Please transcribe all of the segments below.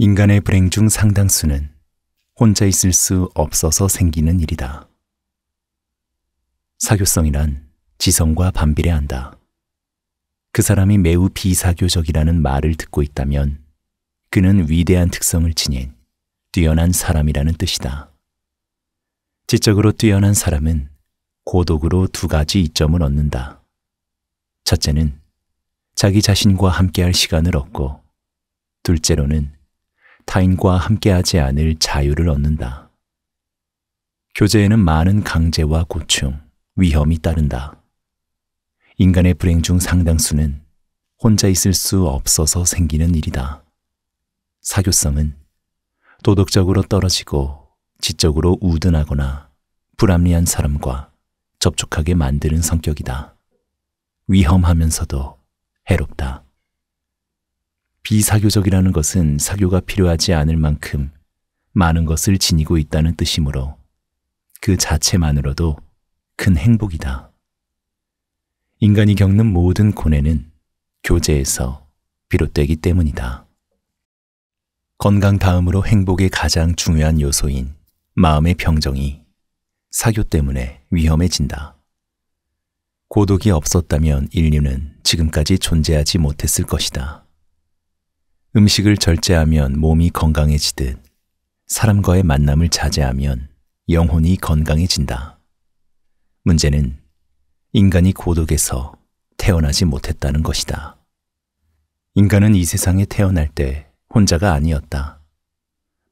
인간의 불행 중 상당수는 혼자 있을 수 없어서 생기는 일이다. 사교성이란 지성과 반비례한다. 그 사람이 매우 비사교적이라는 말을 듣고 있다면 그는 위대한 특성을 지닌 뛰어난 사람이라는 뜻이다. 지적으로 뛰어난 사람은 고독으로 두 가지 이점을 얻는다. 첫째는 자기 자신과 함께할 시간을 얻고, 둘째로는 타인과 함께하지 않을 자유를 얻는다. 교제에는 많은 강제와 고충, 위험이 따른다. 인간의 불행 중 상당수는 혼자 있을 수 없어서 생기는 일이다. 사교성은 도덕적으로 떨어지고 지적으로 우둔하거나 불합리한 사람과 접촉하게 만드는 성격이다. 위험하면서도 해롭다. 비사교적이라는 것은 사교가 필요하지 않을 만큼 많은 것을 지니고 있다는 뜻이므로 그 자체만으로도 큰 행복이다. 인간이 겪는 모든 고뇌는 교제에서 비롯되기 때문이다. 건강 다음으로 행복의 가장 중요한 요소인 마음의 평정이 사교 때문에 위험해진다. 고독이 없었다면 인류는 지금까지 존재하지 못했을 것이다. 음식을 절제하면 몸이 건강해지듯 사람과의 만남을 자제하면 영혼이 건강해진다. 문제는 인간이 고독에서 태어나지 못했다는 것이다. 인간은 이 세상에 태어날 때 혼자가 아니었다.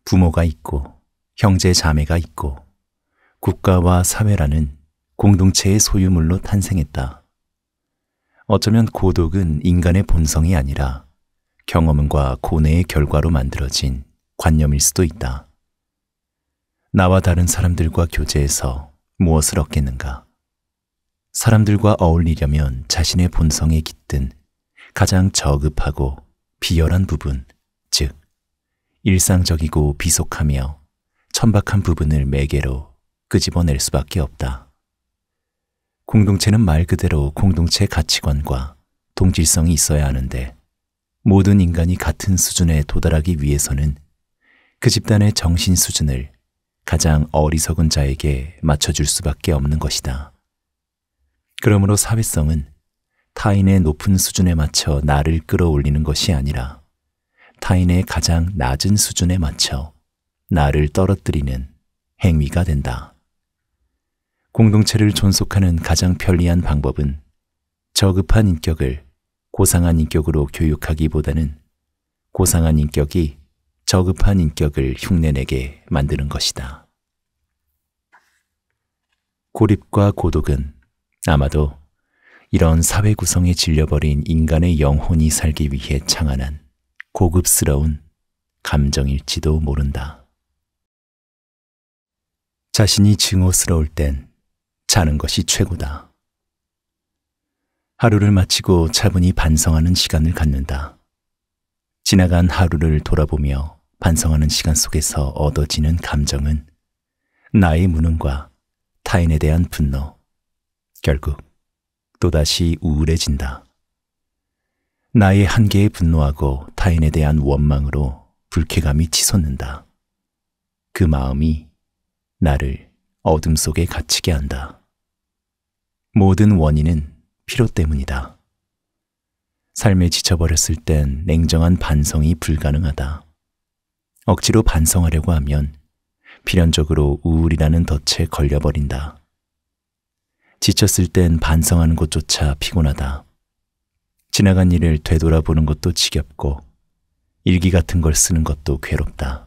부모가 있고 형제 자매가 있고 국가와 사회라는 공동체의 소유물로 탄생했다. 어쩌면 고독은 인간의 본성이 아니라 경험과 고뇌의 결과로 만들어진 관념일 수도 있다. 나와 다른 사람들과 교제해서 무엇을 얻겠는가? 사람들과 어울리려면 자신의 본성에 깃든 가장 저급하고 비열한 부분, 즉 일상적이고 비속하며 천박한 부분을 매개로 끄집어낼 수밖에 없다. 공동체는 말 그대로 공동체 가치관과 동질성이 있어야 하는데 모든 인간이 같은 수준에 도달하기 위해서는 그 집단의 정신 수준을 가장 어리석은 자에게 맞춰줄 수밖에 없는 것이다. 그러므로 사회성은 타인의 높은 수준에 맞춰 나를 끌어올리는 것이 아니라 타인의 가장 낮은 수준에 맞춰 나를 떨어뜨리는 행위가 된다. 공동체를 존속하는 가장 편리한 방법은 저급한 인격을 고상한 인격으로 교육하기보다는 고상한 인격이 저급한 인격을 흉내내게 만드는 것이다. 고립과 고독은 아마도 이런 사회 구성에 질려버린 인간의 영혼이 살기 위해 창안한 고급스러운 감정일지도 모른다. 자신이 증오스러울 땐 자는 것이 최고다. 하루를 마치고 차분히 반성하는 시간을 갖는다. 지나간 하루를 돌아보며 반성하는 시간 속에서 얻어지는 감정은 나의 무능과 타인에 대한 분노, 결국 또다시 우울해진다. 나의 한계에 분노하고 타인에 대한 원망으로 불쾌감이 치솟는다. 그 마음이 나를 어둠 속에 갇히게 한다. 모든 원인은 피로 때문이다. 삶에 지쳐버렸을 땐 냉정한 반성이 불가능하다. 억지로 반성하려고 하면 필연적으로 우울이라는 덫에 걸려버린다. 지쳤을 땐 반성하는 것조차 피곤하다. 지나간 일을 되돌아보는 것도 지겹고 일기 같은 걸 쓰는 것도 괴롭다.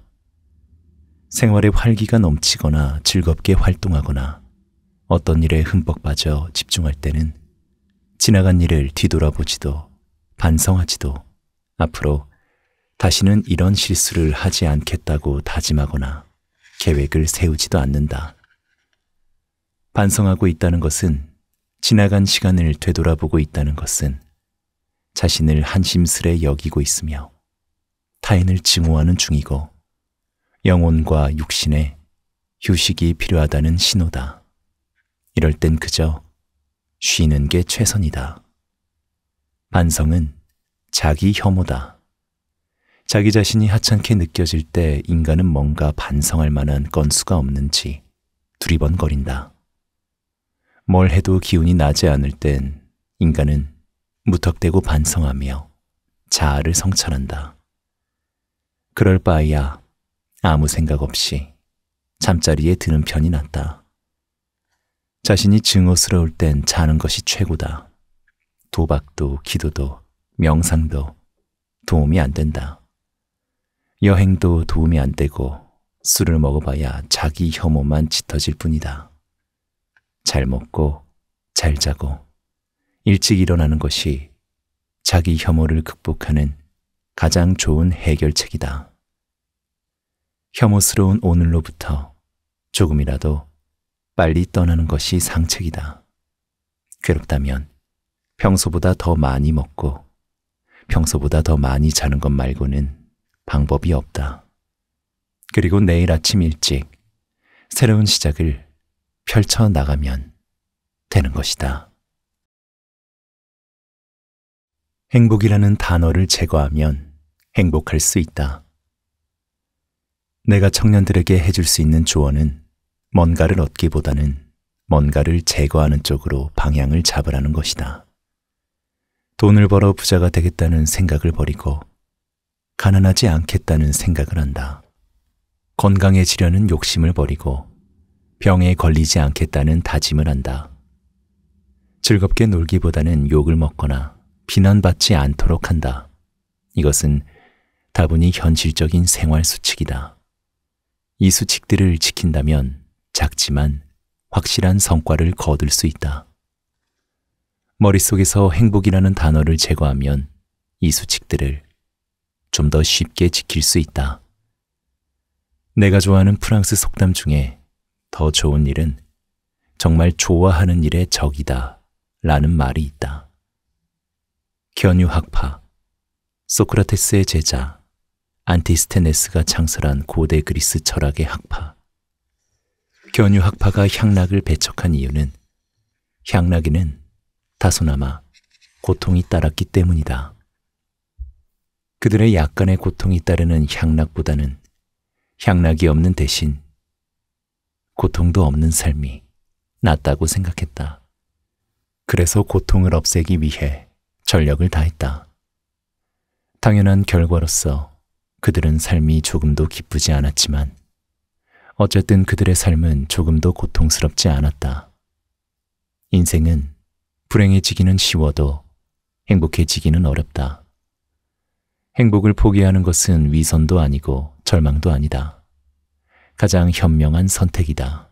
생활에 활기가 넘치거나 즐겁게 활동하거나 어떤 일에 흠뻑 빠져 집중할 때는 지나간 일을 뒤돌아보지도 반성하지도 앞으로 다시는 이런 실수를 하지 않겠다고 다짐하거나 계획을 세우지도 않는다. 반성하고 있다는 것은, 지나간 시간을 되돌아보고 있다는 것은 자신을 한심스레 여기고 있으며 타인을 증오하는 중이고 영혼과 육신에 휴식이 필요하다는 신호다. 이럴 땐 그저 쉬는 게 최선이다. 반성은 자기 혐오다. 자기 자신이 하찮게 느껴질 때 인간은 뭔가 반성할 만한 건수가 없는지 두리번거린다. 뭘 해도 기운이 나지 않을 땐 인간은 무턱대고 반성하며 자아를 성찰한다. 그럴 바에야 아무 생각 없이 잠자리에 드는 편이 낫다. 자신이 증오스러울 땐 자는 것이 최고다. 도박도 기도도 명상도 도움이 안 된다. 여행도 도움이 안 되고 술을 먹어봐야 자기 혐오만 짙어질 뿐이다. 잘 먹고 잘 자고 일찍 일어나는 것이 자기 혐오를 극복하는 가장 좋은 해결책이다. 혐오스러운 오늘로부터 조금이라도 빨리 떠나는 것이 상책이다. 괴롭다면 평소보다 더 많이 먹고 평소보다 더 많이 자는 것 말고는 방법이 없다. 그리고 내일 아침 일찍 새로운 시작을 펼쳐나가면 되는 것이다. 행복이라는 단어를 제거하면 행복할 수 있다. 내가 청년들에게 해줄 수 있는 조언은 뭔가를 얻기보다는 뭔가를 제거하는 쪽으로 방향을 잡으라는 것이다. 돈을 벌어 부자가 되겠다는 생각을 버리고 가난하지 않겠다는 생각을 한다. 건강해지려는 욕심을 버리고 병에 걸리지 않겠다는 다짐을 한다. 즐겁게 놀기보다는 욕을 먹거나 비난받지 않도록 한다. 이것은 다분히 현실적인 생활 수칙이다. 이 수칙들을 지킨다면 작지만 확실한 성과를 거둘 수 있다. 머릿속에서 행복이라는 단어를 제거하면 이 수칙들을 좀 더 쉽게 지킬 수 있다. 내가 좋아하는 프랑스 속담 중에 더 좋은 일은 정말 좋아하는 일의 적이다 라는 말이 있다. 견유학파, 소크라테스의 제자 안티스테네스가 창설한 고대 그리스 철학의 학파. 견유학파가 향락을 배척한 이유는 향락에는 다소나마 고통이 따랐기 때문이다. 그들의 약간의 고통이 따르는 향락보다는 향락이 없는 대신 고통도 없는 삶이 낫다고 생각했다. 그래서 고통을 없애기 위해 전력을 다했다. 당연한 결과로서 그들은 삶이 조금도 기쁘지 않았지만 어쨌든 그들의 삶은 조금도 고통스럽지 않았다. 인생은 불행해지기는 쉬워도 행복해지기는 어렵다. 행복을 포기하는 것은 위선도 아니고 절망도 아니다. 가장 현명한 선택이다.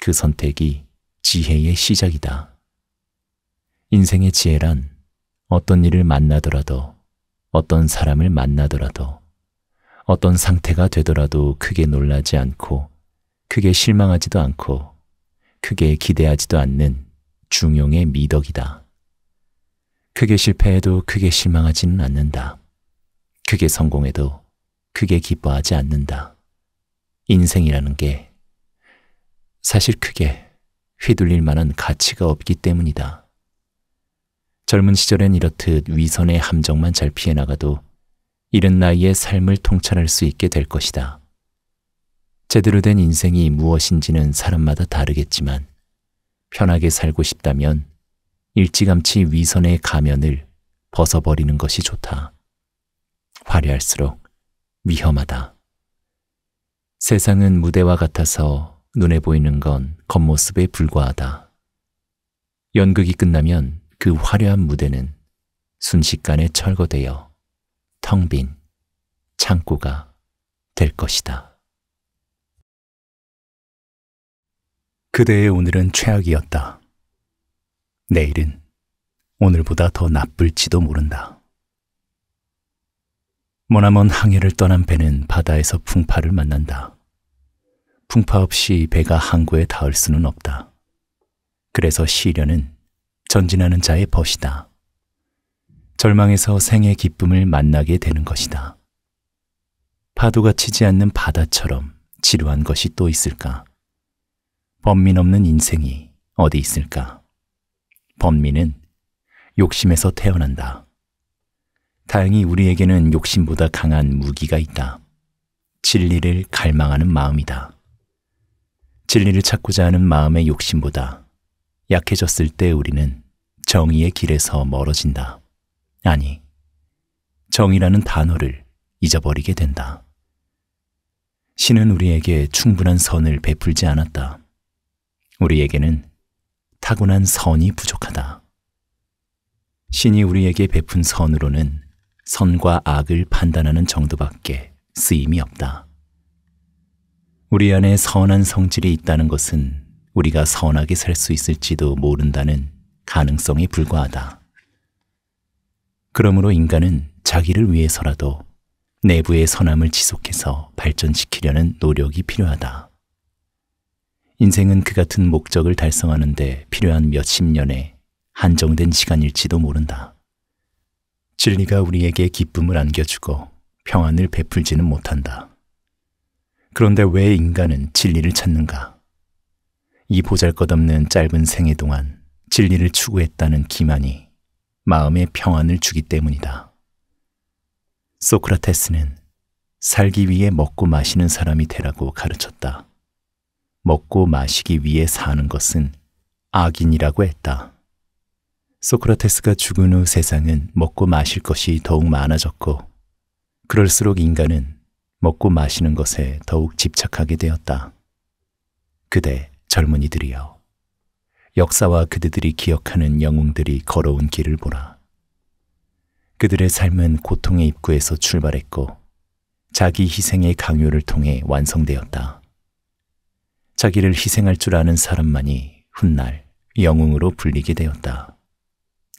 그 선택이 지혜의 시작이다. 인생의 지혜란 어떤 일을 만나더라도, 어떤 사람을 만나더라도, 어떤 상태가 되더라도 크게 놀라지 않고, 크게 실망하지도 않고, 크게 기대하지도 않는 중용의 미덕이다. 크게 실패해도 크게 실망하지는 않는다. 크게 성공해도 크게 기뻐하지 않는다. 인생이라는 게 사실 크게 휘둘릴 만한 가치가 없기 때문이다. 젊은 시절엔 이렇듯 위선의 함정만 잘 피해나가도 이른 나이에 삶을 통찰할 수 있게 될 것이다. 제대로 된 인생이 무엇인지는 사람마다 다르겠지만 편하게 살고 싶다면 일찌감치 위선의 가면을 벗어버리는 것이 좋다. 화려할수록 위험하다. 세상은 무대와 같아서 눈에 보이는 건 겉모습에 불과하다. 연극이 끝나면 그 화려한 무대는 순식간에 철거되어 텅 빈 창고가 될 것이다. 그대의 오늘은 최악이었다. 내일은 오늘보다 더 나쁠지도 모른다. 머나먼 항해를 떠난 배는 바다에서 풍파를 만난다. 풍파 없이 배가 항구에 닿을 수는 없다. 그래서 시련은 전진하는 자의 벗이다. 절망에서 생의 기쁨을 만나게 되는 것이다. 파도가 치지 않는 바다처럼 지루한 것이 또 있을까? 번민 없는 인생이 어디 있을까? 번민은 욕심에서 태어난다. 다행히 우리에게는 욕심보다 강한 무기가 있다. 진리를 갈망하는 마음이다. 진리를 찾고자 하는 마음의 욕심보다 약해졌을 때 우리는 정의의 길에서 멀어진다. 아니, 정의라는 단어를 잊어버리게 된다. 신은 우리에게 충분한 선을 베풀지 않았다. 우리에게는 타고난 선이 부족하다. 신이 우리에게 베푼 선으로는 선과 악을 판단하는 정도밖에 쓰임이 없다. 우리 안에 선한 성질이 있다는 것은 우리가 선하게 살 수 있을지도 모른다는 가능성에 불과하다. 그러므로 인간은 자기를 위해서라도 내부의 선함을 지속해서 발전시키려는 노력이 필요하다. 인생은 그 같은 목적을 달성하는 데 필요한 몇십 년의 한정된 시간일지도 모른다. 진리가 우리에게 기쁨을 안겨주고 평안을 베풀지는 못한다. 그런데 왜 인간은 진리를 찾는가? 이 보잘것없는 짧은 생애 동안 진리를 추구했다는 기만이 마음에 평안을 주기 때문이다. 소크라테스는 살기 위해 먹고 마시는 사람이 되라고 가르쳤다. 먹고 마시기 위해 사는 것은 악인이라고 했다. 소크라테스가 죽은 후 세상은 먹고 마실 것이 더욱 많아졌고, 그럴수록 인간은 먹고 마시는 것에 더욱 집착하게 되었다. 그대 젊은이들이여, 역사와 그대들이 기억하는 영웅들이 걸어온 길을 보라. 그들의 삶은 고통의 입구에서 출발했고 자기 희생의 강요를 통해 완성되었다. 자기를 희생할 줄 아는 사람만이 훗날 영웅으로 불리게 되었다.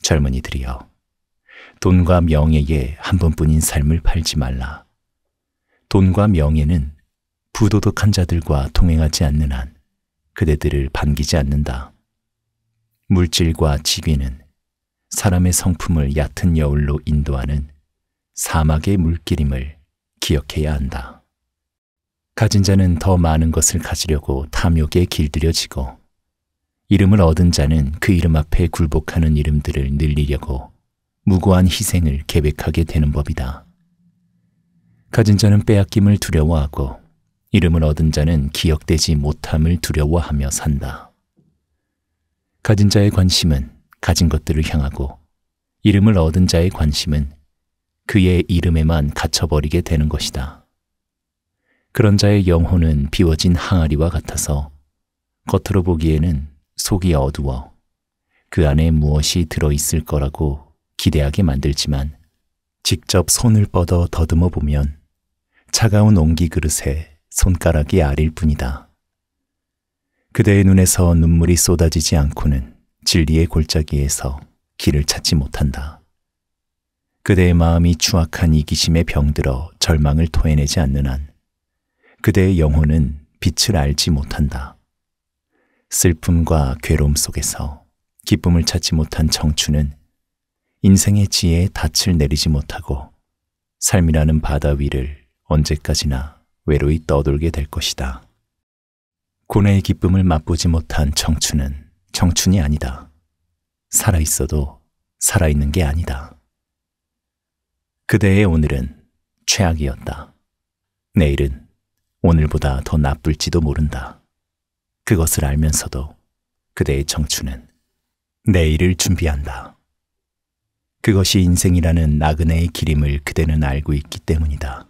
젊은이들이여, 돈과 명예에 한 번뿐인 삶을 팔지 말라. 돈과 명예는 부도덕한 자들과 동행하지 않는 한 그대들을 반기지 않는다. 물질과 지위는 사람의 성품을 얕은 여울로 인도하는 사막의 물길임을 기억해야 한다. 가진 자는 더 많은 것을 가지려고 탐욕에 길들여지고, 이름을 얻은 자는 그 이름 앞에 굴복하는 이름들을 늘리려고 무고한 희생을 계획하게 되는 법이다. 가진 자는 빼앗김을 두려워하고 이름을 얻은 자는 기억되지 못함을 두려워하며 산다. 가진 자의 관심은 가진 것들을 향하고 이름을 얻은 자의 관심은 그의 이름에만 갇혀버리게 되는 것이다. 그런 자의 영혼은 비워진 항아리와 같아서 겉으로 보기에는 속이 어두워 그 안에 무엇이 들어있을 거라고 기대하게 만들지만, 직접 손을 뻗어 더듬어 보면 차가운 옹기 그릇에 손가락이 아릴 뿐이다. 그대의 눈에서 눈물이 쏟아지지 않고는 진리의 골짜기에서 길을 찾지 못한다. 그대의 마음이 추악한 이기심에 병들어 절망을 토해내지 않는 한 그대의 영혼은 빛을 알지 못한다. 슬픔과 괴로움 속에서 기쁨을 찾지 못한 청춘은 인생의 지혜에 닻을 내리지 못하고 삶이라는 바다 위를 언제까지나 외로이 떠돌게 될 것이다. 고뇌의 기쁨을 맛보지 못한 청춘은 청춘이 아니다. 살아있어도 살아있는 게 아니다. 그대의 오늘은 최악이었다. 내일은 오늘보다 더 나쁠지도 모른다. 그것을 알면서도 그대의 청춘은 내일을 준비한다. 그것이 인생이라는 나그네의 길임을 그대는 알고 있기 때문이다.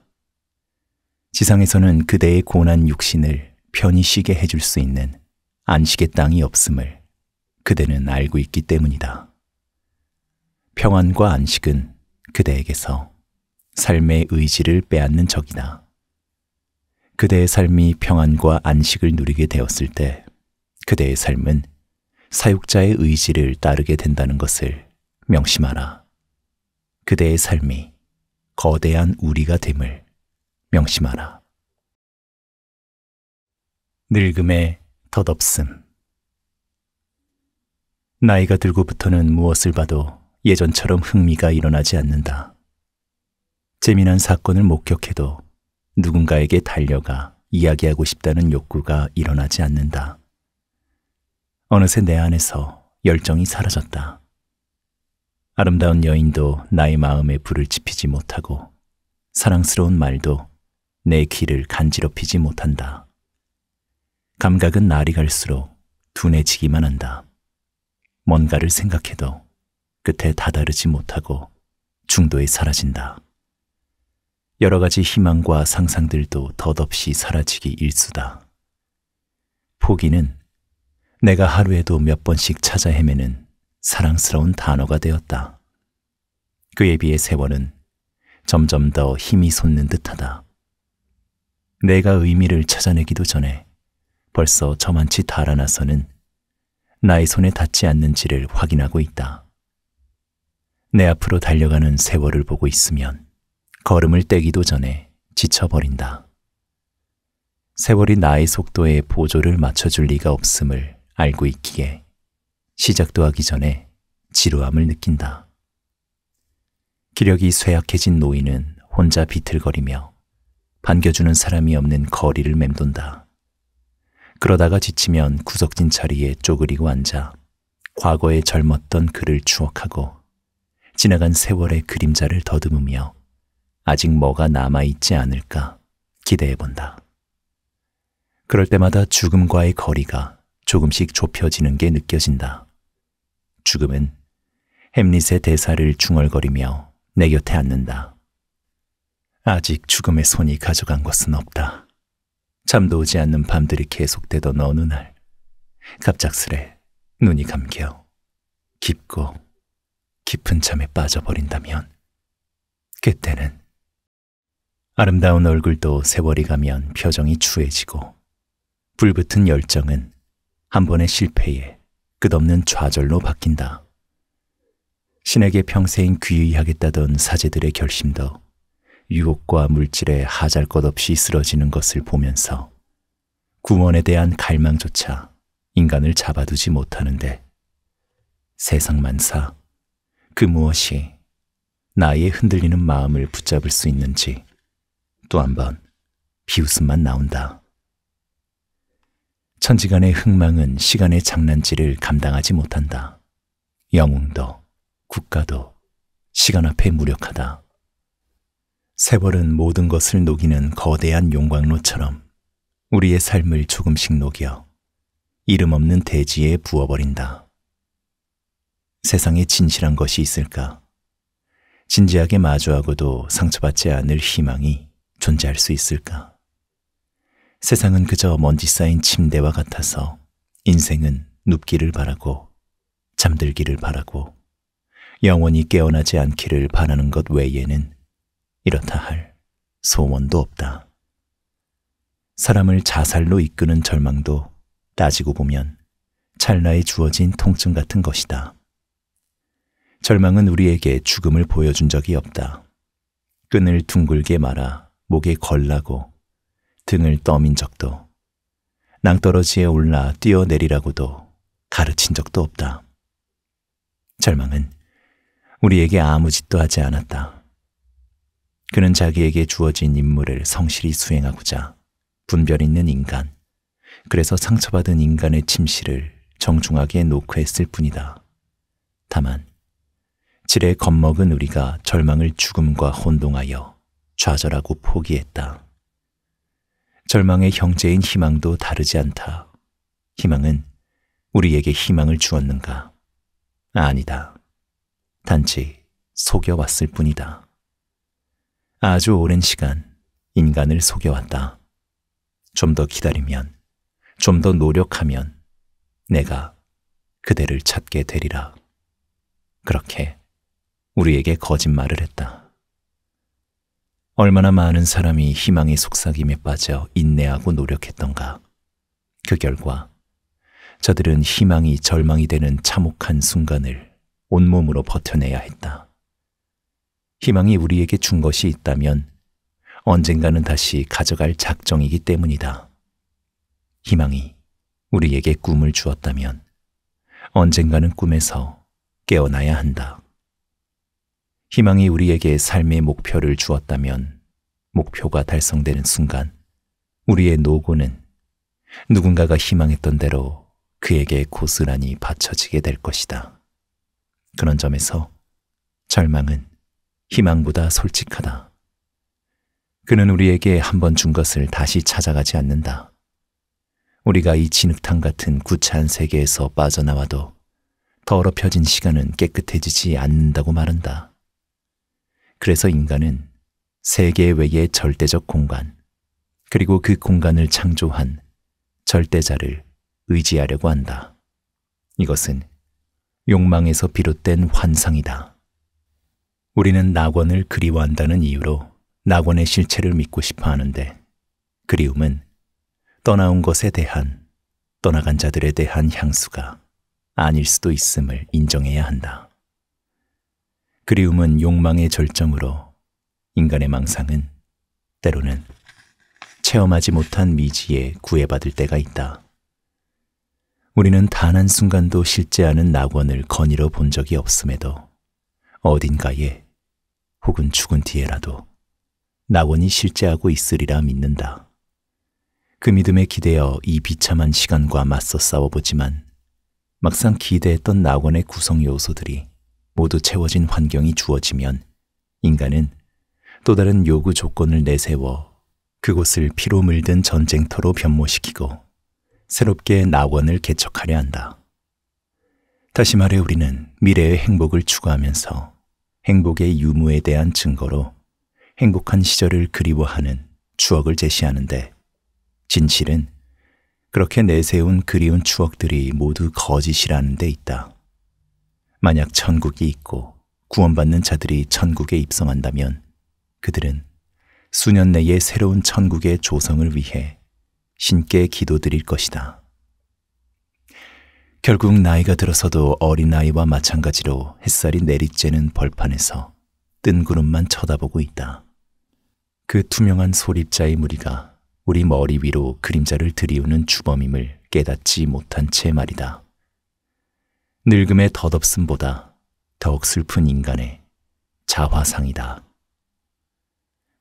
지상에서는 그대의 고난 육신을 편히 쉬게 해줄 수 있는 안식의 땅이 없음을 그대는 알고 있기 때문이다. 평안과 안식은 그대에게서 삶의 의지를 빼앗는 적이다. 그대의 삶이 평안과 안식을 누리게 되었을 때 그대의 삶은 사육자의 의지를 따르게 된다는 것을 명심하라. 그대의 삶이 거대한 우리가 됨을 명심하라. 늙음의 덧없음. 나이가 들고부터는 무엇을 봐도 예전처럼 흥미가 일어나지 않는다. 재미난 사건을 목격해도 누군가에게 달려가 이야기하고 싶다는 욕구가 일어나지 않는다. 어느새 내 안에서 열정이 사라졌다. 아름다운 여인도 나의 마음에 불을 지피지 못하고 사랑스러운 말도 내 귀를 간지럽히지 못한다. 감각은 날이 갈수록 둔해지기만 한다. 뭔가를 생각해도 끝에 다다르지 못하고 중도에 사라진다. 여러 가지 희망과 상상들도 덧없이 사라지기 일쑤다. 포기는 내가 하루에도 몇 번씩 찾아 헤매는 사랑스러운 단어가 되었다. 그에 비해 세월은 점점 더 힘이 솟는 듯하다. 내가 의미를 찾아내기도 전에 벌써 저만치 달아나서는 나의 손에 닿지 않는지를 확인하고 있다. 내 앞으로 달려가는 세월을 보고 있으면 걸음을 떼기도 전에 지쳐버린다. 세월이 나의 속도에 보조를 맞춰줄 리가 없음을 알고 있기에 시작도 하기 전에 지루함을 느낀다. 기력이 쇠약해진 노인은 혼자 비틀거리며 반겨주는 사람이 없는 거리를 맴돈다. 그러다가 지치면 구석진 자리에 쪼그리고 앉아 과거에 젊었던 그를 추억하고 지나간 세월의 그림자를 더듬으며 아직 뭐가 남아있지 않을까 기대해본다. 그럴 때마다 죽음과의 거리가 조금씩 좁혀지는 게 느껴진다. 죽음은 햄릿의 대사를 중얼거리며 내 곁에 앉는다. 아직 죽음의 손이 가져간 것은 없다. 잠도 오지 않는 밤들이 계속되던 어느 날 갑작스레 눈이 감겨 깊고 깊은 잠에 빠져버린다면 그때는 아름다운 얼굴도 세월이 가면 표정이 추해지고 불붙은 열정은 한 번의 실패에 끝없는 좌절로 바뀐다. 신에게 평생 귀의하겠다던 사제들의 결심도 유혹과 물질에 하잘것없이 쓰러지는 것을 보면서 구원에 대한 갈망조차 인간을 잡아두지 못하는데 세상만사 그 무엇이 나의 흔들리는 마음을 붙잡을 수 있는지 또 한 번 비웃음만 나온다. 천지간의 흥망은 시간의 장난질을 감당하지 못한다. 영웅도 국가도 시간 앞에 무력하다. 세월은 모든 것을 녹이는 거대한 용광로처럼 우리의 삶을 조금씩 녹여 이름 없는 대지에 부어버린다. 세상에 진실한 것이 있을까? 진지하게 마주하고도 상처받지 않을 희망이 존재할 수 있을까? 세상은 그저 먼지 쌓인 침대와 같아서 인생은 눕기를 바라고 잠들기를 바라고 영원히 깨어나지 않기를 바라는 것 외에는 이렇다 할 소원도 없다. 사람을 자살로 이끄는 절망도 따지고 보면 찰나에 주어진 통증 같은 것이다. 절망은 우리에게 죽음을 보여준 적이 없다. 끈을 둥글게 말아 목에 걸라고 등을 떠민 적도 낭떠러지에 올라 뛰어내리라고도 가르친 적도 없다. 절망은 우리에게 아무 짓도 하지 않았다. 그는 자기에게 주어진 임무를 성실히 수행하고자 분별 있는 인간, 그래서 상처받은 인간의 침실을 정중하게 놓고 했을 뿐이다. 다만 지레 겁먹은 우리가 절망을 죽음과 혼동하여 좌절하고 포기했다. 절망의 형제인 희망도 다르지 않다. 희망은 우리에게 희망을 주었는가? 아니다. 단지 속여왔을 뿐이다. 아주 오랜 시간 인간을 속여왔다. 좀 더 기다리면, 좀 더 노력하면 내가 그대를 찾게 되리라. 그렇게 우리에게 거짓말을 했다. 얼마나 많은 사람이 희망의 속삭임에 빠져 인내하고 노력했던가. 그 결과 저들은 희망이 절망이 되는 참혹한 순간을 온몸으로 버텨내야 했다. 희망이 우리에게 준 것이 있다면 언젠가는 다시 가져갈 작정이기 때문이다. 희망이 우리에게 꿈을 주었다면 언젠가는 꿈에서 깨어나야 한다. 희망이 우리에게 삶의 목표를 주었다면 목표가 달성되는 순간 우리의 노고는 누군가가 희망했던 대로 그에게 고스란히 바쳐지게 될 것이다. 그런 점에서 절망은 희망보다 솔직하다. 그는 우리에게 한 번 준 것을 다시 찾아가지 않는다. 우리가 이 진흙탕 같은 구차한 세계에서 빠져나와도 더럽혀진 시간은 깨끗해지지 않는다고 말한다. 그래서 인간은 세계 외의 절대적 공간, 그리고 그 공간을 창조한 절대자를 의지하려고 한다. 이것은 욕망에서 비롯된 환상이다. 우리는 낙원을 그리워한다는 이유로 낙원의 실체를 믿고 싶어 하는데, 그리움은 떠나온 것에 대한, 떠나간 자들에 대한 향수가 아닐 수도 있음을 인정해야 한다. 그리움은 욕망의 절정으로, 인간의 망상은 때로는 체험하지 못한 미지에 구애받을 때가 있다. 우리는 단 한 순간도 실제 않은 낙원을 거닐어 본 적이 없음에도 어딘가에, 혹은 죽은 뒤에라도 낙원이 실제하고 있으리라 믿는다. 그 믿음에 기대어 이 비참한 시간과 맞서 싸워보지만 막상 기대했던 낙원의 구성 요소들이 모두 채워진 환경이 주어지면 인간은 또 다른 요구 조건을 내세워 그곳을 피로 물든 전쟁터로 변모시키고 새롭게 낙원을 개척하려 한다. 다시 말해 우리는 미래의 행복을 추구하면서 행복의 유무에 대한 증거로 행복한 시절을 그리워하는 추억을 제시하는데, 진실은 그렇게 내세운 그리운 추억들이 모두 거짓이라는 데 있다. 만약 천국이 있고 구원받는 자들이 천국에 입성한다면 그들은 수년 내에 새로운 천국의 조성을 위해 신께 기도드릴 것이다. 결국 나이가 들어서도 어린아이와 마찬가지로 햇살이 내리쬐는 벌판에서 뜬 구름만 쳐다보고 있다. 그 투명한 소립자의 무리가 우리 머리 위로 그림자를 들이우는 주범임을 깨닫지 못한 채 말이다. 늙음의 덧없음보다 더욱 슬픈 인간의 자화상이다.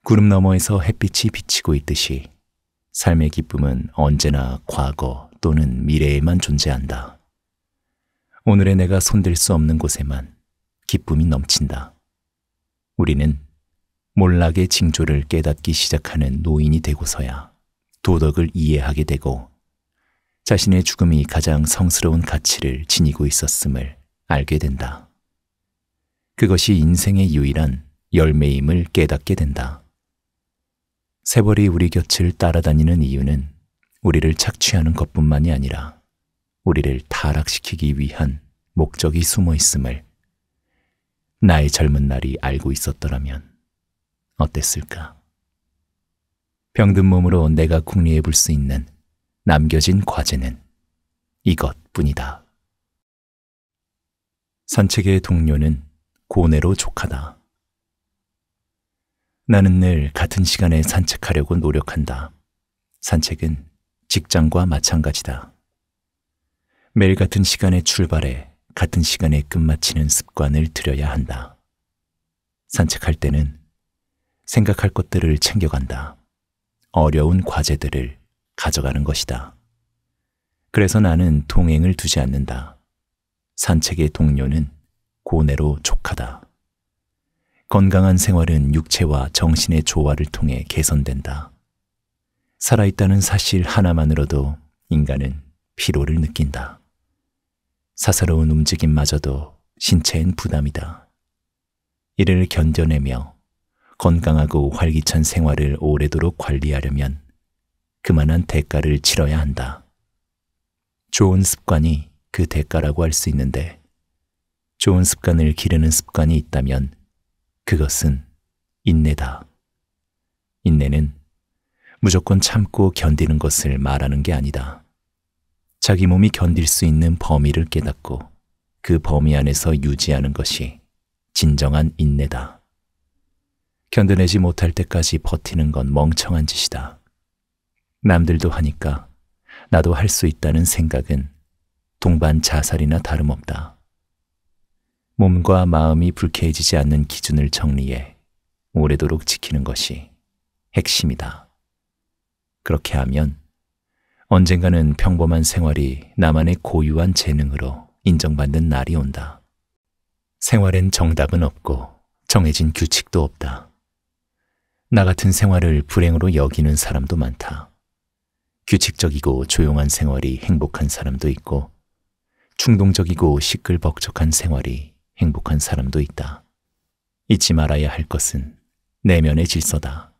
구름 너머에서 햇빛이 비치고 있듯이 삶의 기쁨은 언제나 과거 또는 미래에만 존재한다. 오늘의 내가 손댈 수 없는 곳에만 기쁨이 넘친다. 우리는 몰락의 징조를 깨닫기 시작하는 노인이 되고서야 도덕을 이해하게 되고 자신의 죽음이 가장 성스러운 가치를 지니고 있었음을 알게 된다. 그것이 인생의 유일한 열매임을 깨닫게 된다. 세벌이 우리 곁을 따라다니는 이유는 우리를 착취하는 것뿐만이 아니라 우리를 타락시키기 위한 목적이 숨어 있음을 나의 젊은 날이 알고 있었더라면 어땠을까? 병든 몸으로 내가 궁리해 볼 수 있는 남겨진 과제는 이것뿐이다. 산책의 동료는 고뇌로 족하다. 나는 늘 같은 시간에 산책하려고 노력한다. 산책은 직장과 마찬가지다. 매일 같은 시간에 출발해 같은 시간에 끝마치는 습관을 들여야 한다. 산책할 때는 생각할 것들을 챙겨간다. 어려운 과제들을 가져가는 것이다. 그래서 나는 동행을 두지 않는다. 산책의 동료는 고뇌로 족하다. 건강한 생활은 육체와 정신의 조화를 통해 개선된다. 살아있다는 사실 하나만으로도 인간은 피로를 느낀다. 사사로운 움직임마저도 신체엔 부담이다. 이를 견뎌내며 건강하고 활기찬 생활을 오래도록 관리하려면 그만한 대가를 치러야 한다. 좋은 습관이 그 대가라고 할 수 있는데, 좋은 습관을 기르는 습관이 있다면 그것은 인내다. 인내는 무조건 참고 견디는 것을 말하는 게 아니다. 자기 몸이 견딜 수 있는 범위를 깨닫고 그 범위 안에서 유지하는 것이 진정한 인내다. 견뎌내지 못할 때까지 버티는 건 멍청한 짓이다. 남들도 하니까 나도 할 수 있다는 생각은 동반 자살이나 다름없다. 몸과 마음이 불쾌해지지 않는 기준을 정리해 오래도록 지키는 것이 핵심이다. 그렇게 하면 언젠가는 평범한 생활이 나만의 고유한 재능으로 인정받는 날이 온다. 생활엔 정답은 없고 정해진 규칙도 없다. 나 같은 생활을 불행으로 여기는 사람도 많다. 규칙적이고 조용한 생활이 행복한 사람도 있고 충동적이고 시끌벅적한 생활이 행복한 사람도 있다. 잊지 말아야 할 것은 내면의 질서다.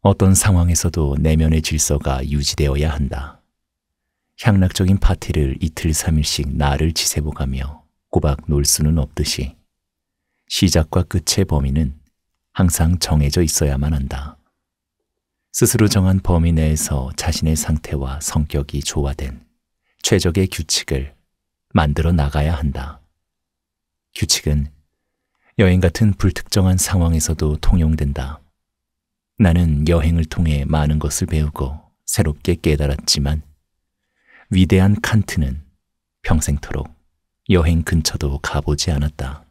어떤 상황에서도 내면의 질서가 유지되어야 한다. 향락적인 파티를 이틀 3일씩 나를 지새보가며 꼬박 놀 수는 없듯이 시작과 끝의 범위는 항상 정해져 있어야만 한다. 스스로 정한 범위 내에서 자신의 상태와 성격이 조화된 최적의 규칙을 만들어 나가야 한다. 규칙은 여행 같은 불특정한 상황에서도 통용된다. 나는 여행을 통해 많은 것을 배우고 새롭게 깨달았지만 위대한 칸트는 평생토록 여행 근처도 가보지 않았다.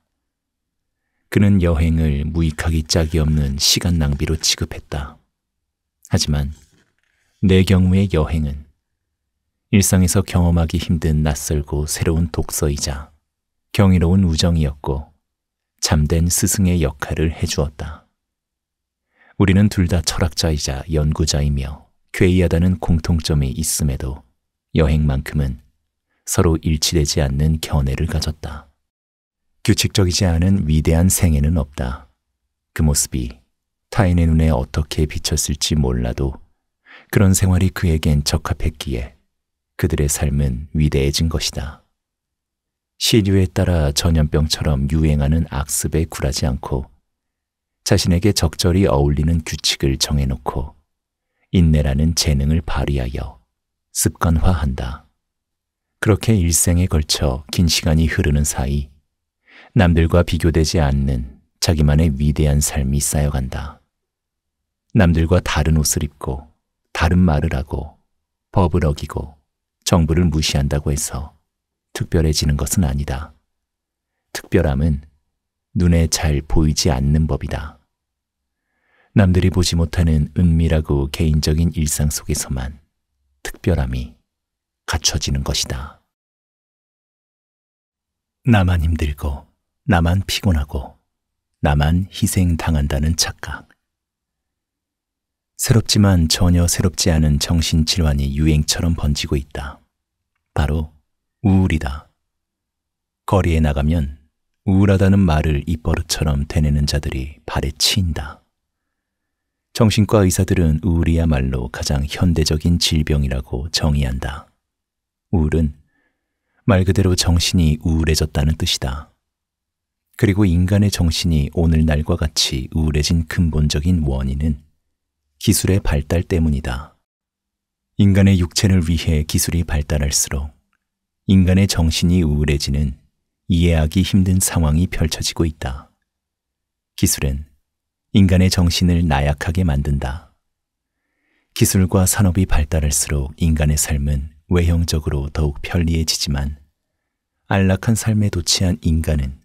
그는 여행을 무익하기 짝이 없는 시간 낭비로 취급했다. 하지만 내 경우의 여행은 일상에서 경험하기 힘든 낯설고 새로운 독서이자 경이로운 우정이었고 참된 스승의 역할을 해주었다. 우리는 둘 다 철학자이자 연구자이며 괴이하다는 공통점이 있음에도 여행만큼은 서로 일치되지 않는 견해를 가졌다. 규칙적이지 않은 위대한 생애는 없다. 그 모습이 타인의 눈에 어떻게 비쳤을지 몰라도 그런 생활이 그에겐 적합했기에 그들의 삶은 위대해진 것이다. 시류에 따라 전염병처럼 유행하는 악습에 굴하지 않고 자신에게 적절히 어울리는 규칙을 정해놓고 인내라는 재능을 발휘하여 습관화한다. 그렇게 일생에 걸쳐 긴 시간이 흐르는 사이 남들과 비교되지 않는 자기만의 위대한 삶이 쌓여간다. 남들과 다른 옷을 입고 다른 말을 하고 법을 어기고 정부를 무시한다고 해서 특별해지는 것은 아니다. 특별함은 눈에 잘 보이지 않는 법이다. 남들이 보지 못하는 은밀하고 개인적인 일상 속에서만 특별함이 갖춰지는 것이다. 나만 힘들고 나만 피곤하고 나만 희생당한다는 착각. 새롭지만 전혀 새롭지 않은 정신질환이 유행처럼 번지고 있다. 바로 우울이다. 거리에 나가면 우울하다는 말을 입버릇처럼 되뇌는 자들이 발에 치인다. 정신과 의사들은 우울이야말로 가장 현대적인 질병이라고 정의한다. 우울은 말 그대로 정신이 우울해졌다는 뜻이다. 그리고 인간의 정신이 오늘날과 같이 우울해진 근본적인 원인은 기술의 발달 때문이다. 인간의 육체를 위해 기술이 발달할수록 인간의 정신이 우울해지는 이해하기 힘든 상황이 펼쳐지고 있다. 기술은 인간의 정신을 나약하게 만든다. 기술과 산업이 발달할수록 인간의 삶은 외형적으로 더욱 편리해지지만 안락한 삶에 도취한 인간은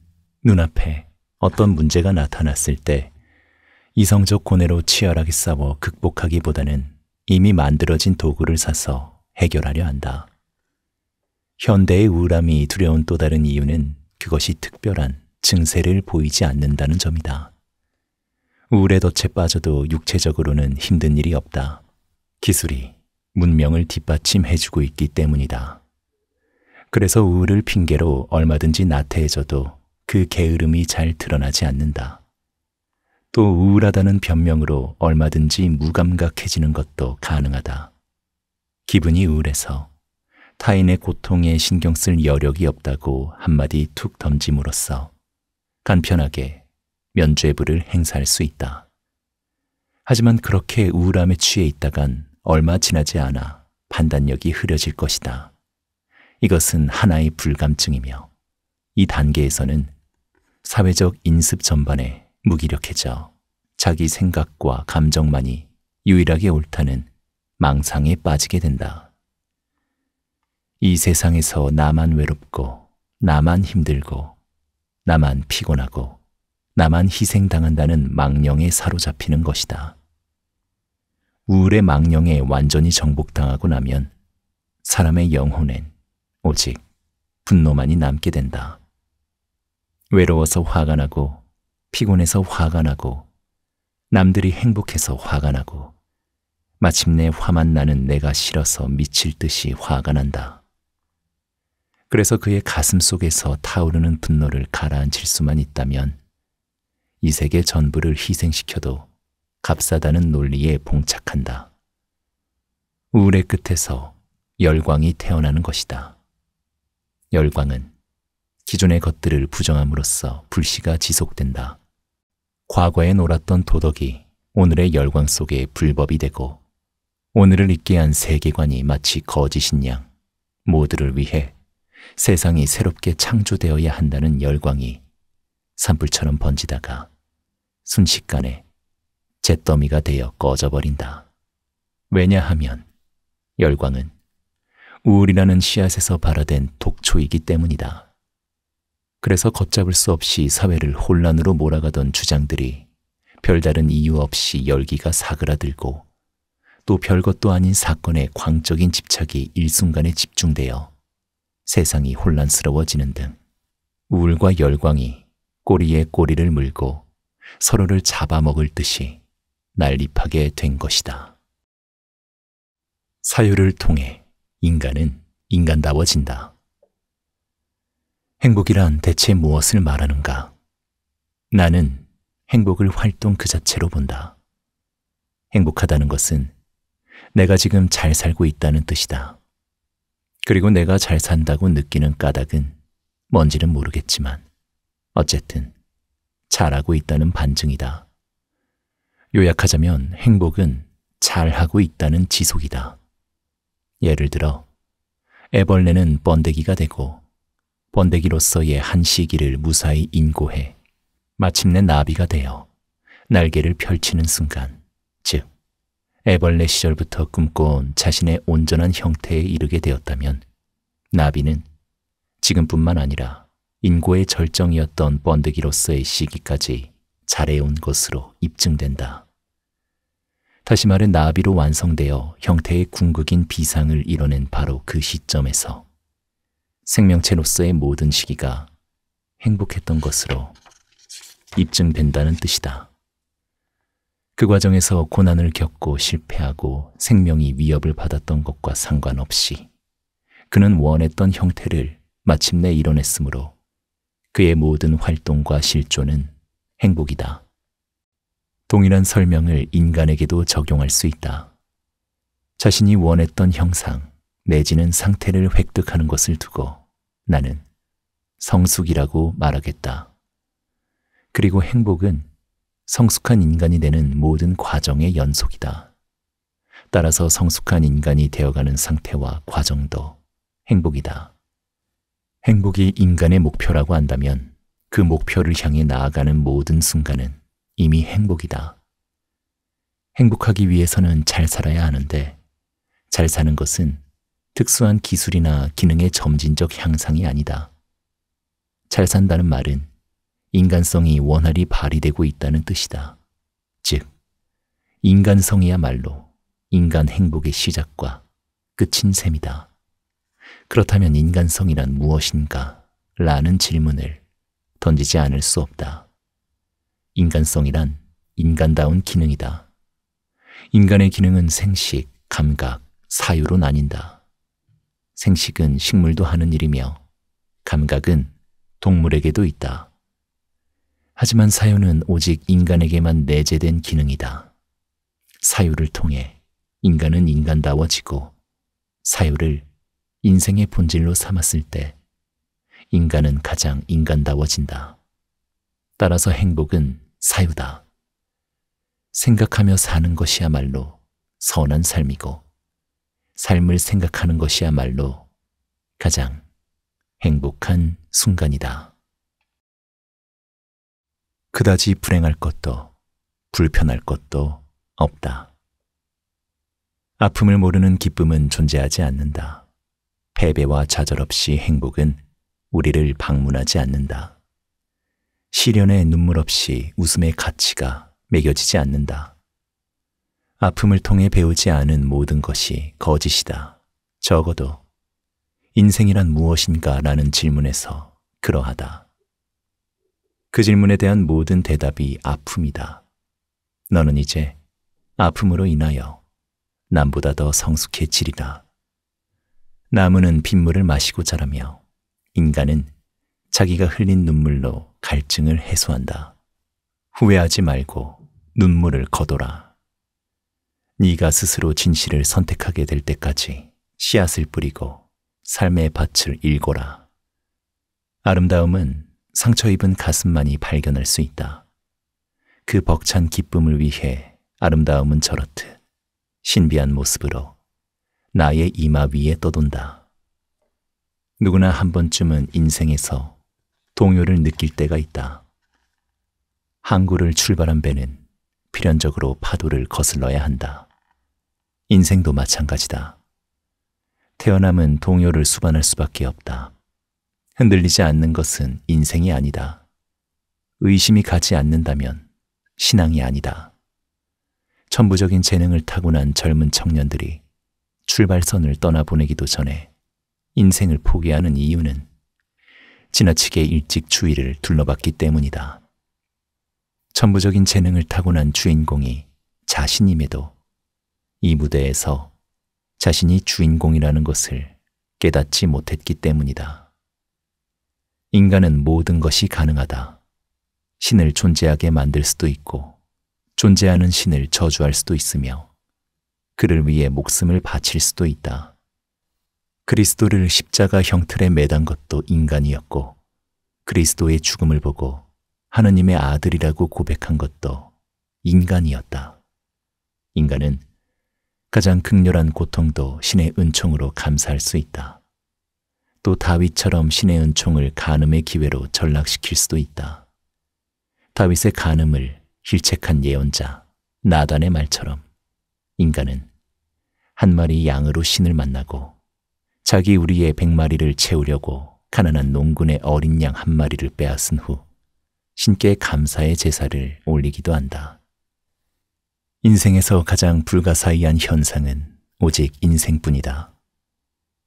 눈앞에 어떤 문제가 나타났을 때 이성적 고뇌로 치열하게 싸워 극복하기보다는 이미 만들어진 도구를 사서 해결하려 한다. 현대의 우울함이 두려운 또 다른 이유는 그것이 특별한 증세를 보이지 않는다는 점이다. 우울의 덫에 빠져도 육체적으로는 힘든 일이 없다. 기술이 문명을 뒷받침해주고 있기 때문이다. 그래서 우울을 핑계로 얼마든지 나태해져도 그 게으름이 잘 드러나지 않는다. 또 우울하다는 변명으로 얼마든지 무감각해지는 것도 가능하다. 기분이 우울해서 타인의 고통에 신경 쓸 여력이 없다고 한마디 툭 던짐으로써 간편하게 면죄부를 행사할 수 있다. 하지만 그렇게 우울함에 취해 있다간 얼마 지나지 않아 판단력이 흐려질 것이다. 이것은 하나의 불감증이며 이 단계에서는 사회적 인습 전반에 무기력해져 자기 생각과 감정만이 유일하게 옳다는 망상에 빠지게 된다. 이 세상에서 나만 외롭고 나만 힘들고 나만 피곤하고 나만 희생당한다는 망령에 사로잡히는 것이다. 우울의 망령에 완전히 정복당하고 나면 사람의 영혼엔 오직 분노만이 남게 된다. 외로워서 화가 나고, 피곤해서 화가 나고, 남들이 행복해서 화가 나고, 마침내 화만 나는 내가 싫어서 미칠 듯이 화가 난다. 그래서 그의 가슴 속에서 타오르는 분노를 가라앉힐 수만 있다면 이 세계 전부를 희생시켜도 값싸다는 논리에 봉착한다. 우울의 끝에서 열광이 태어나는 것이다. 열광은 기존의 것들을 부정함으로써 불씨가 지속된다. 과거에 놀았던 도덕이 오늘의 열광 속에 불법이 되고, 오늘을 있게 한 세계관이 마치 거짓인 양 모두를 위해 세상이 새롭게 창조되어야 한다는 열광이 산불처럼 번지다가 순식간에 잿더미가 되어 꺼져버린다. 왜냐하면 열광은 우울이라는 씨앗에서 발화된 독초이기 때문이다. 그래서 걷잡을 수 없이 사회를 혼란으로 몰아가던 주장들이 별다른 이유 없이 열기가 사그라들고, 또 별것도 아닌 사건에 광적인 집착이 일순간에 집중되어 세상이 혼란스러워지는 등 우울과 열광이 꼬리에 꼬리를 물고 서로를 잡아먹을 듯이 난립하게 된 것이다. 사유를 통해 인간은 인간다워진다. 행복이란 대체 무엇을 말하는가? 나는 행복을 활동 그 자체로 본다. 행복하다는 것은 내가 지금 잘 살고 있다는 뜻이다. 그리고 내가 잘 산다고 느끼는 까닭은 뭔지는 모르겠지만 어쨌든 잘하고 있다는 반증이다. 요약하자면 행복은 잘하고 있다는 지속이다. 예를 들어 애벌레는 번데기가 되고, 번데기로서의 한 시기를 무사히 인고해 마침내 나비가 되어 날개를 펼치는 순간, 즉 애벌레 시절부터 꿈꿔온 자신의 온전한 형태에 이르게 되었다면, 나비는 지금뿐만 아니라 인고의 절정이었던 번데기로서의 시기까지 잘해온 것으로 입증된다. 다시 말해 나비로 완성되어 형태의 궁극인 비상을 이뤄낸 바로 그 시점에서 생명체로서의 모든 시기가 행복했던 것으로 입증된다는 뜻이다. 그 과정에서 고난을 겪고 실패하고 생명이 위협을 받았던 것과 상관없이 그는 원했던 형태를 마침내 이뤄냈으므로 그의 모든 활동과 실존은 행복이다. 동일한 설명을 인간에게도 적용할 수 있다. 자신이 원했던 형상 내지는 상태를 획득하는 것을 두고 나는 성숙이라고 말하겠다. 그리고 행복은 성숙한 인간이 되는 모든 과정의 연속이다. 따라서 성숙한 인간이 되어가는 상태와 과정도 행복이다. 행복이 인간의 목표라고 한다면 그 목표를 향해 나아가는 모든 순간은 이미 행복이다. 행복하기 위해서는 잘 살아야 하는데, 잘 사는 것은 특수한 기술이나 기능의 점진적 향상이 아니다. 잘 산다는 말은 인간성이 원활히 발휘되고 있다는 뜻이다. 즉, 인간성이야말로 인간 행복의 시작과 끝인 셈이다. 그렇다면 인간성이란 무엇인가? 라는 질문을 던지지 않을 수 없다. 인간성이란 인간다운 기능이다. 인간의 기능은 생식, 감각, 사유로 나뉜다. 생식은 식물도 하는 일이며 감각은 동물에게도 있다. 하지만 사유는 오직 인간에게만 내재된 기능이다. 사유를 통해 인간은 인간다워지고, 사유를 인생의 본질로 삼았을 때 인간은 가장 인간다워진다. 따라서 행복은 사유다. 생각하며 사는 것이야말로 선한 삶이고, 삶을 생각하는 것이야말로 가장 행복한 순간이다. 그다지 불행할 것도 불편할 것도 없다. 아픔을 모르는 기쁨은 존재하지 않는다. 패배와 좌절 없이 행복은 우리를 방문하지 않는다. 시련에 눈물 없이 웃음의 가치가 매겨지지 않는다. 아픔을 통해 배우지 않은 모든 것이 거짓이다. 적어도 인생이란 무엇인가? 라는 질문에서 그러하다. 그 질문에 대한 모든 대답이 아픔이다. 너는 이제 아픔으로 인하여 남보다 더 성숙해지리라. 나무는 빗물을 마시고 자라며 인간은 자기가 흘린 눈물로 갈증을 해소한다. 후회하지 말고 눈물을 거둬라. 네가 스스로 진실을 선택하게 될 때까지 씨앗을 뿌리고 삶의 밭을 일궈라. 아름다움은 상처 입은 가슴만이 발견할 수 있다. 그 벅찬 기쁨을 위해 아름다움은 저렇듯 신비한 모습으로 나의 이마 위에 떠돈다. 누구나 한 번쯤은 인생에서 동요를 느낄 때가 있다. 항구를 출발한 배는 필연적으로 파도를 거슬러야 한다. 인생도 마찬가지다. 태어남은 동요를 수반할 수밖에 없다. 흔들리지 않는 것은 인생이 아니다. 의심이 가지 않는다면 신앙이 아니다. 천부적인 재능을 타고난 젊은 청년들이 출발선을 떠나보내기도 전에 인생을 포기하는 이유는 지나치게 일찍 주위를 둘러봤기 때문이다. 천부적인 재능을 타고난 주인공이 자신임에도 이 무대에서 자신이 주인공이라는 것을 깨닫지 못했기 때문이다. 인간은 모든 것이 가능하다. 신을 존재하게 만들 수도 있고 존재하는 신을 저주할 수도 있으며 그를 위해 목숨을 바칠 수도 있다. 그리스도를 십자가 형틀에 매단 것도 인간이었고 그리스도의 죽음을 보고 하느님의 아들이라고 고백한 것도 인간이었다. 인간은 가장 극렬한 고통도 신의 은총으로 감사할 수 있다. 또 다윗처럼 신의 은총을 간음의 기회로 전락시킬 수도 있다. 다윗의 간음을 힐책한 예언자 나단의 말처럼 인간은 한 마리 양으로 신을 만나고 자기 우리의 100마리를 채우려고 가난한 농군의 어린 양 한 마리를 빼앗은 후 신께 감사의 제사를 올리기도 한다. 인생에서 가장 불가사의한 현상은 오직 인생뿐이다.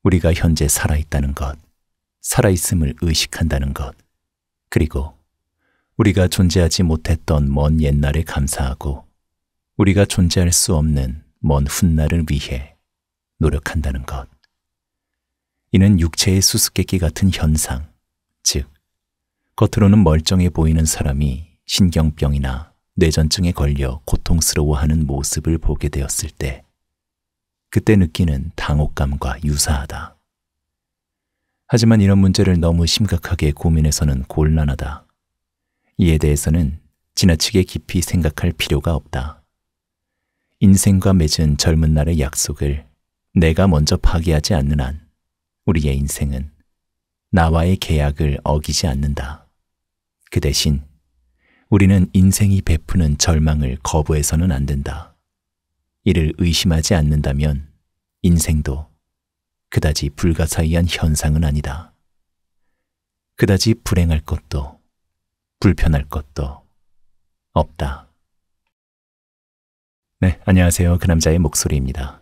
우리가 현재 살아있다는 것, 살아있음을 의식한다는 것, 그리고 우리가 존재하지 못했던 먼 옛날에 감사하고 우리가 존재할 수 없는 먼 훗날을 위해 노력한다는 것. 이는 육체의 수수께끼 같은 현상, 즉 겉으로는 멀쩡해 보이는 사람이 신경병이나 뇌전증에 걸려 고통스러워하는 모습을 보게 되었을 때 그때 느끼는 당혹감과 유사하다. 하지만 이런 문제를 너무 심각하게 고민해서는 곤란하다. 이에 대해서는 지나치게 깊이 생각할 필요가 없다. 인생과 맺은 젊은 날의 약속을 내가 먼저 파기하지 않는 한 우리의 인생은 나와의 계약을 어기지 않는다. 그 대신 우리는 인생이 베푸는 절망을 거부해서는 안 된다. 이를 의심하지 않는다면 인생도 그다지 불가사의한 현상은 아니다. 그다지 불행할 것도 불편할 것도 없다. 네, 안녕하세요. 그 남자의 목소리입니다.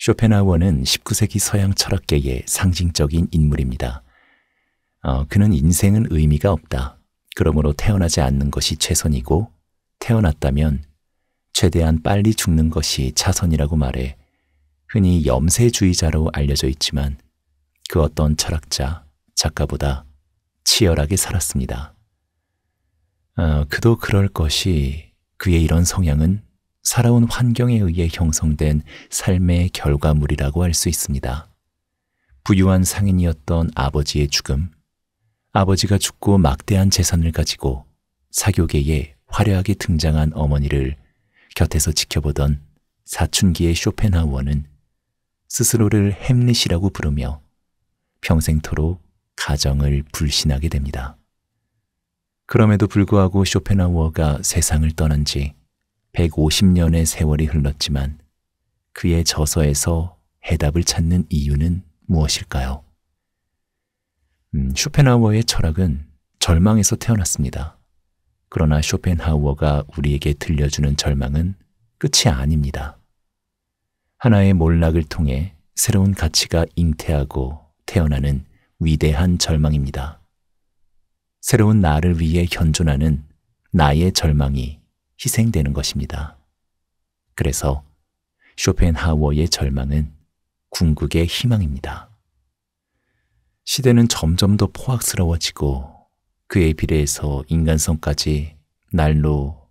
쇼펜하우어는 19세기 서양 철학계의 상징적인 인물입니다. 그는 인생은 의미가 없다. 그러므로 태어나지 않는 것이 최선이고 태어났다면 최대한 빨리 죽는 것이 차선이라고 말해 흔히 염세주의자로 알려져 있지만 그 어떤 철학자, 작가보다 치열하게 살았습니다. 그도 그럴 것이 그의 이런 성향은 살아온 환경에 의해 형성된 삶의 결과물이라고 할 수 있습니다. 부유한 상인이었던 아버지의 죽음, 아버지가 죽고 막대한 재산을 가지고 사교계에 화려하게 등장한 어머니를 곁에서 지켜보던 사춘기의 쇼펜하우어는 스스로를 햄릿이라고 부르며 평생토록 가정을 불신하게 됩니다. 그럼에도 불구하고 쇼펜하우어가 세상을 떠난 지 150년의 세월이 흘렀지만 그의 저서에서 해답을 찾는 이유는 무엇일까요? 쇼펜하우어의 철학은 절망에서 태어났습니다. 그러나 쇼펜하우어가 우리에게 들려주는 절망은 끝이 아닙니다. 하나의 몰락을 통해 새로운 가치가 잉태하고 태어나는 위대한 절망입니다. 새로운 나를 위해 현존하는 나의 절망이 희생되는 것입니다. 그래서 쇼펜하우어의 절망은 궁극의 희망입니다. 시대는 점점 더 포악스러워지고 그에 비례해서 인간성까지 날로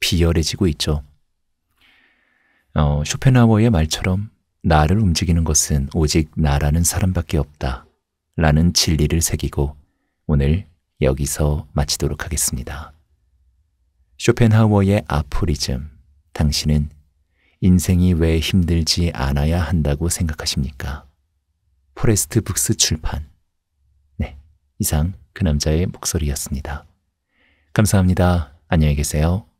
비열해지고 있죠. 쇼펜하우어의 말처럼 나를 움직이는 것은 오직 나라는 사람밖에 없다 라는 진리를 새기고 오늘 여기서 마치도록 하겠습니다. 쇼펜하우어의 아포리즘, 당신은 인생이 왜 힘들지 않아야 한다고 생각하십니까? 포레스트 북스 출판. 네, 이상 그 남자의 목소리였습니다. 감사합니다. 안녕히 계세요.